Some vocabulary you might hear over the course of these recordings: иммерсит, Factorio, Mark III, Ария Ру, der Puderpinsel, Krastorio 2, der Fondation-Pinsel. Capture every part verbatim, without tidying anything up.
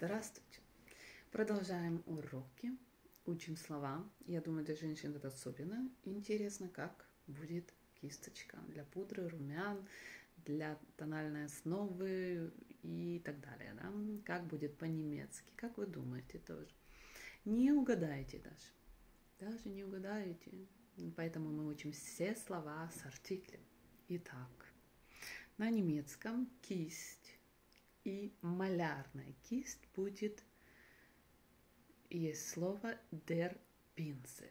Здравствуйте! Продолжаем уроки, учим слова. Я думаю, для женщин это особенно интересно, как будет кисточка для пудры, румян, для тональной основы и так далее. Да? Как будет по-немецки, как вы думаете тоже. Не угадаете даже, даже не угадаете. Поэтому мы учим все слова с артиклем. Итак, на немецком кисть. И малярная кисть будет, есть слово der Pinsel.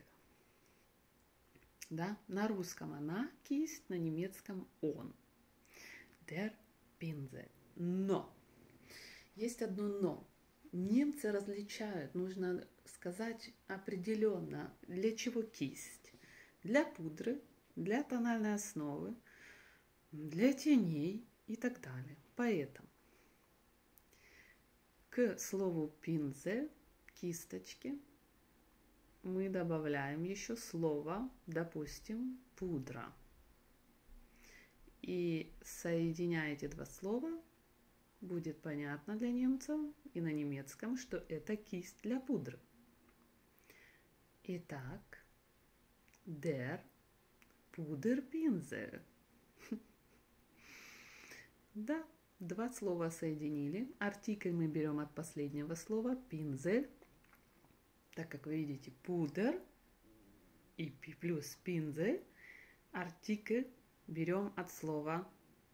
Да? На русском она кисть, на немецком он. Der Pinsel. Но. Есть одно но. Немцы различают, нужно сказать определенно, для чего кисть. Для пудры, для тональной основы, для теней и так далее. Поэтому. К слову пинзель, кисточки, мы добавляем еще слово, допустим, пудра. И соединяя эти два слова, будет понятно для немцев и на немецком, что это кисть для пудры. Итак, der Puderpinsel. Да. Два слова соединили. Артикль мы берем от последнего слова «пинзель». Так как вы видите, «пудер» и плюс «пинзель». Артикль берем от слова,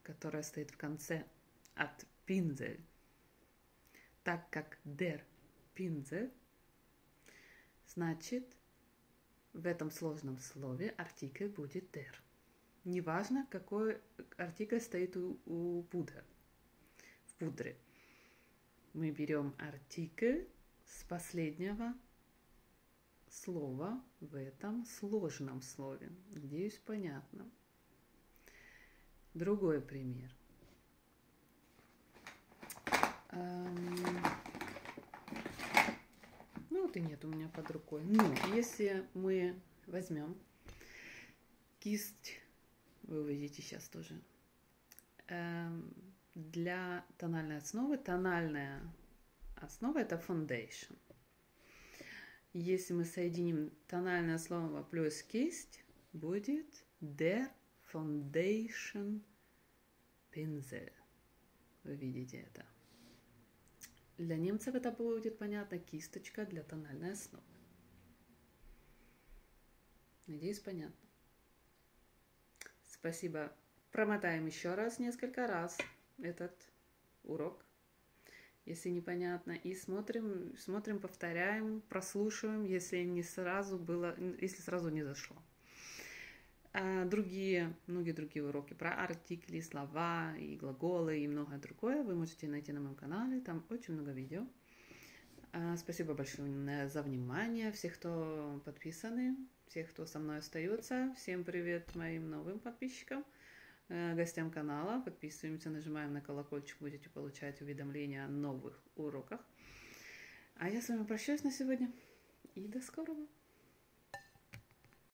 которое стоит в конце, от «пинзель». Так как «der Pinsel», значит, в этом сложном слове артикль будет «der». Неважно, какой артикль стоит у, у «пудер». Пудры. Мы берем артикль с последнего слова в этом сложном слове. Надеюсь, понятно. Другой пример. Эм... Ну, вот и нет у меня под рукой. Но если мы возьмем кисть, вы увидите сейчас тоже, эм... для тональной основы. Тональная основа – это foundation. Если мы соединим тональное слово плюс кисть, будет der Fondation-Pinsel. Вы видите это. Для немцев это будет понятно. Кисточка для тональной основы. Надеюсь, понятно. Спасибо. Промотаем еще раз, несколько раз этот урок, если непонятно, и смотрим, смотрим, повторяем, прослушиваем, если не сразу было, если сразу не зашло. А другие, многие другие уроки про артикли, слова и глаголы и многое другое вы можете найти на моем канале, там очень много видео. А спасибо большое за внимание, всех, кто подписаны, всех, кто со мной остается, всем привет моим новым подписчикам. Гостям канала. Подписываемся, нажимаем на колокольчик, будете получать уведомления о новых уроках. А я с вами прощаюсь на сегодня и до скорого!